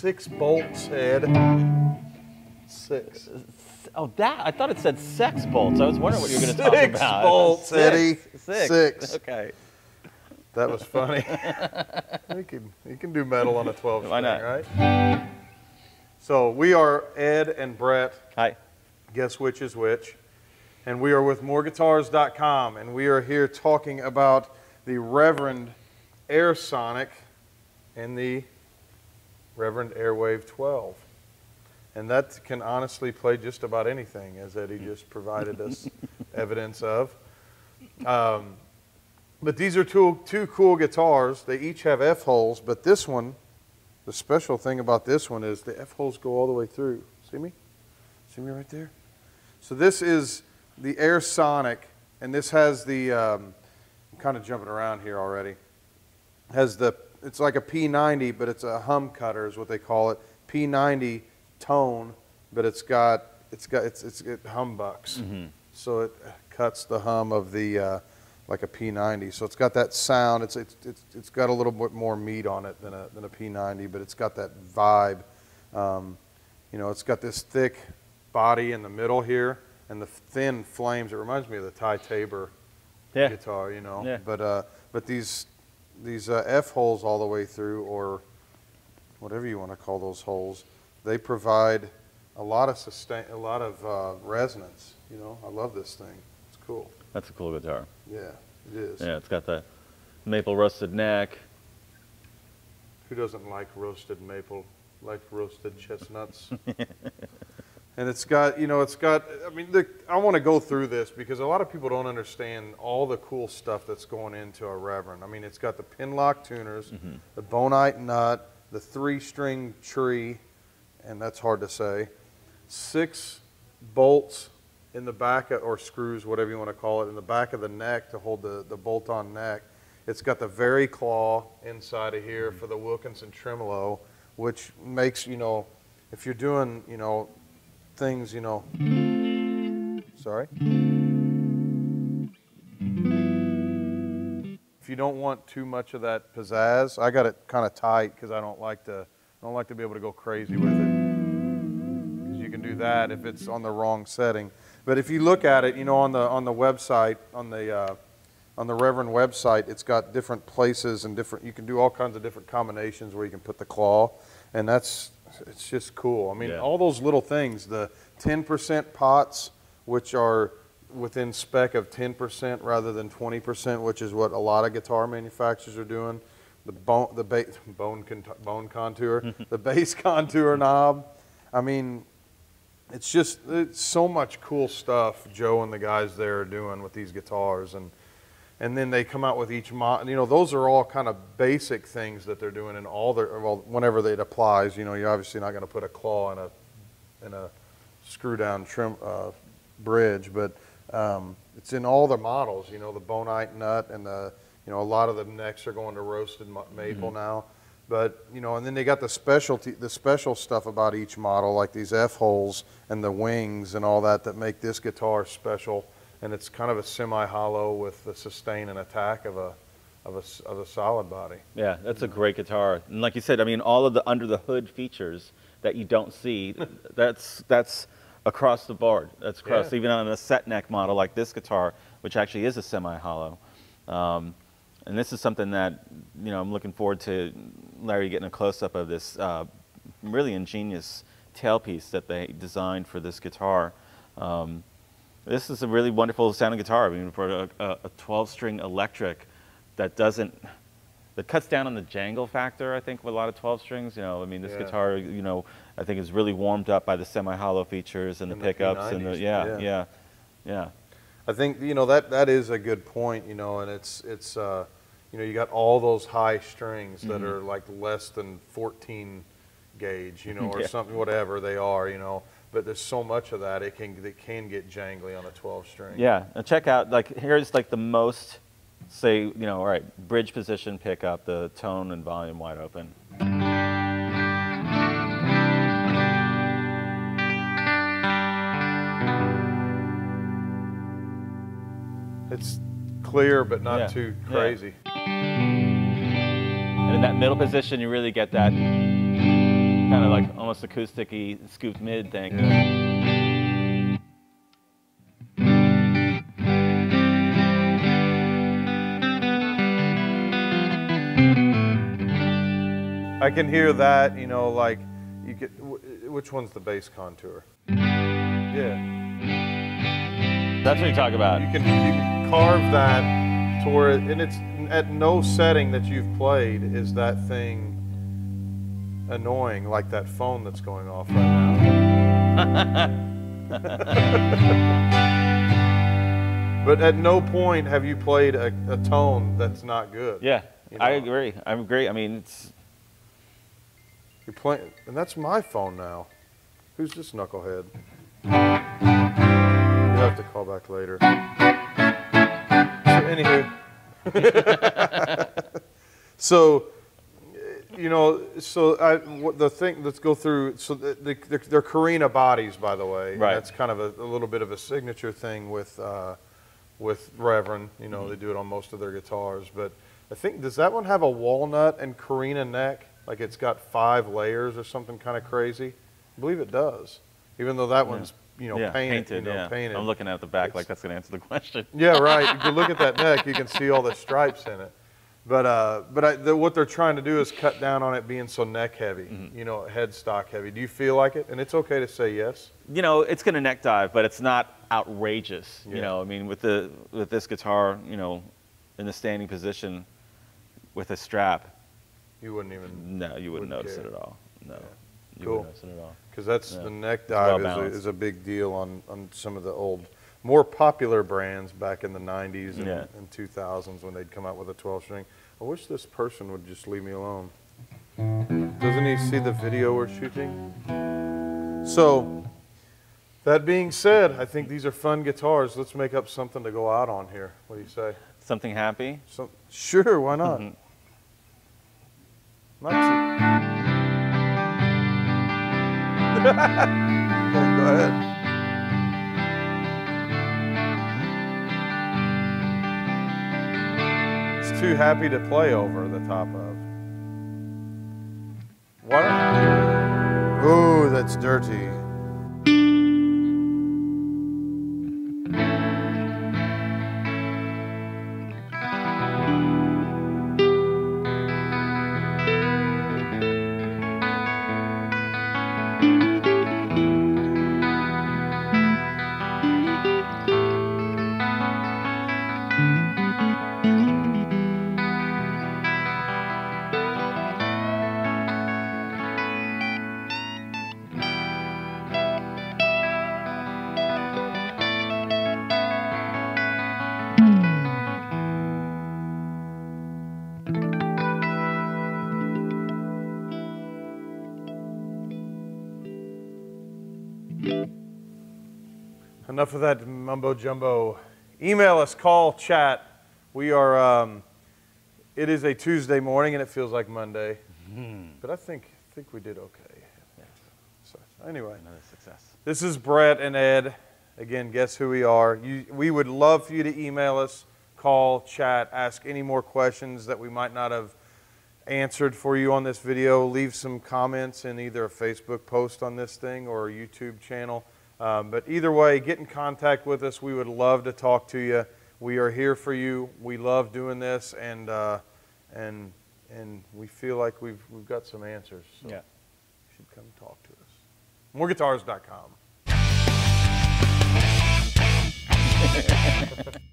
6 bolts, Ed. 6. Oh, that, I thought it said sex bolts. I was wondering what you were going to talk about. 6 bolts, 6, Eddie. 6. Okay. That was funny. you can do metal on a 12 string, right? So we are Ed and Brett. Hi. Guess which is which. And we are with MoreGuitars.com, and we are here talking about the Reverend Airsonic and the Reverend Airwave 12. And that can honestly play just about anything, as Eddie just provided us evidence of. But these are two cool guitars. They each have F-holes, but this one, the special thing about this one is the F-holes go all the way through. See me? See me right there? So this is the Airsonic, and this has the, I'm kind of jumping around here already, has the, it's like a P90, but it's a hum cutter is what they call it, P90 tone, but it humbucks. Mm-hmm. So it cuts the hum of the, like a P90, so it's got that sound. It's got a little bit more meat on it than a P90, but it's got that vibe. You know, it's got this thick body in the middle here and the thin flames. It reminds me of the Ty Tabor guitar, you know. Yeah. But these F holes all the way through, or whatever you want to call those holes, they provide a lot of sustain, a lot of resonance. You know, I love this thing. It's cool. That's a cool guitar. Yeah, it is. Yeah, it's got the maple roasted neck. Who doesn't like roasted maple, like roasted chestnuts? And it's got, you know, it's got, I mean, I want to go through this because a lot of people don't understand all the cool stuff that's going into a Reverend. I mean, it's got the Pinlock tuners, mm-hmm. the Bonite nut, the 3-string tree, and that's hard to say, 6 bolts in the back of, or screws, whatever you want to call it, in the back of the neck to hold the bolt-on neck. It's got the very claw inside of here for the Wilkinson tremolo, which makes, you know, if you're doing, you know, things, you know, sorry. If you don't want too much of that pizzazz, I got it kind of tight because I don't like to be able to go crazy with it. Because you can do that if it's on the wrong setting. But if you look at it, you know, on the website, on the Reverend website, it's got different places and different. You can do all kinds of different combinations where you can put the claw, and it's just cool. I mean, all those little things, the 10% pots, which are within spec of 10% rather than 20%, which is what a lot of guitar manufacturers are doing. The bone contour, the bass contour knob. I mean. It's just, it's so much cool stuff Joe and the guys there are doing with these guitars. And then they come out with each mod, you know, those are all kind of basic things that they're doing in all their, well, whenever it applies, you know, you're obviously not going to put a claw in a screw down trim bridge, but it's in all the models, you know, the Bonite nut and the, you know, a lot of the necks are going to roasted maple mm-hmm. now. But, you know, and then they got the special stuff about each model, like these F-holes and the wings and all that make this guitar special. And it's kind of a semi-hollow with the sustain and attack of a solid body. Yeah, that's a great guitar. And like you said, I mean, all of the under-the-hood features that you don't see, that's across the board. That's across, even on a set neck model like this guitar, which actually is a semi-hollow. And this is something that, you know, I'm looking forward to Larry getting a close-up of this really ingenious tailpiece that they designed for this guitar. This is a really wonderful sounding guitar. I mean, for a 12-string electric that that cuts down on the jangle factor, I think, with a lot of 12 strings. You know, I mean, this guitar, you know, I think is really warmed up by the semi-hollow features and the pickups and the, yeah. I think, you know, that is a good point, you know, and it's you know, you got all those high strings that are like less than 14 gauge, you know, or something, whatever they are, you know, but there's so much of that, it can get jangly on a 12 string. Yeah, and check out, like, here's like the most, say, you know, all right, bridge position pickup, the tone and volume wide open. It's clear, but not too crazy. Yeah. And in that middle position, you really get that kind of like almost acoustic-y scooped mid thing. I can hear that, you know, like you could. Which one's the bass contour? Yeah, that's what you talk about. You can carve that to where, and it's at no setting that you've played is that thing annoying, like that phone that's going off right now. But at no point have you played a tone that's not good. Yeah, you know? I agree. I'm great. I mean, it's. You're playing, and that's my phone now. Who's this knucklehead? You'll have to call back later. So, anywho. So, you know, so the thing, let's go through, so they're Karina bodies, by the way. Right. That's kind of a little bit of a signature thing with Reverend. You know, they do it on most of their guitars. But I think, does that one have a walnut and Karina neck? Like it's got 5 layers or something kind of crazy? I believe it does. Even though that one's, you know, painted, you know, painted. I'm looking at the back like that's going to answer the question. Yeah, right. If you look at that neck, you can see all the stripes in it. But what they're trying to do is cut down on it being so neck heavy, you know, headstock heavy. Do you feel like it? And it's okay to say yes. You know, it's going to neck dive, but it's not outrageous. Yeah. You know, I mean, with this guitar, you know, in the standing position with a strap. You wouldn't even. No, you wouldn't notice it at all. No. Yeah. Cool. Because that's the neck dive is a big deal on some of the old, more popular brands back in the 90s and, 2000s when they'd come out with a 12-string. I wish this person would just leave me alone. Doesn't he see the video we're shooting? So, that being said, I think these are fun guitars. Let's make up something to go out on here. What do you say? Something happy? Sure, why not? Okay, go ahead. It's too happy to play over the top of. What? Ooh, that's dirty. Enough of that mumbo jumbo. Email us, call, chat. We are, it is a Tuesday morning and it feels like Monday. But I think we did okay. Yeah. So anyway, another success. This is Brett and Ed. Again, guess who we are. We would love for you to email us, call, chat, ask any more questions that we might not have answered for you on this video. Leave some comments in either a Facebook post on this thing or a YouTube channel. But either way, get in contact with us. We would love to talk to you. We are here for you. We love doing this, and we feel like we've got some answers. So yeah, you should come talk to us. MoreGuitars.com.